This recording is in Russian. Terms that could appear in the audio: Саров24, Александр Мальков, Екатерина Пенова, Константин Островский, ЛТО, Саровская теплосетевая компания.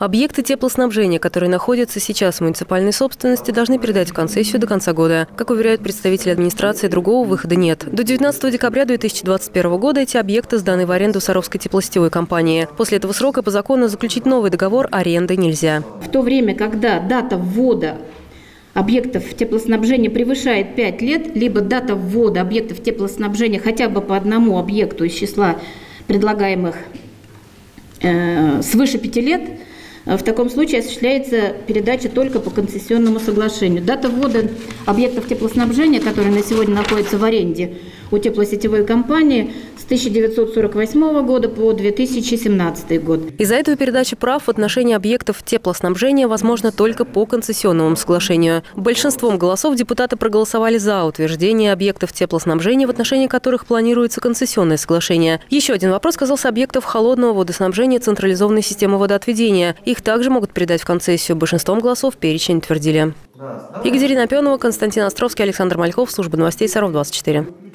Объекты теплоснабжения, которые находятся сейчас в муниципальной собственности, должны передать в концессию до конца года. Как уверяют представители администрации, другого выхода нет. До 19 декабря 2021 года эти объекты сданы в аренду Саровской теплосетевой компании. После этого срока по закону заключить новый договор аренды нельзя. В то время, когда дата ввода объектов теплоснабжения превышает 5 лет, либо дата ввода объектов теплоснабжения хотя бы по одному объекту из числа предлагаемых свыше 5 лет, в таком случае осуществляется передача только по концессионному соглашению. Дата ввода объектов теплоснабжения, которые на сегодня находятся в аренде у теплосетевой компании, с 1948 года по 2017 год. Из-за этого передача прав в отношении объектов теплоснабжения возможна только по концессионному соглашению. Большинством голосов депутаты проголосовали за утверждение объектов теплоснабжения, в отношении которых планируется концессионное соглашение. Еще один вопрос касался объектов холодного водоснабжения централизованной системы водоотведения. Их также могут передать в концессию. Большинством голосов перечень утвердили. Екатерина Пенова, Константин Островский, Александр Мальков, служба новостей Саров 24.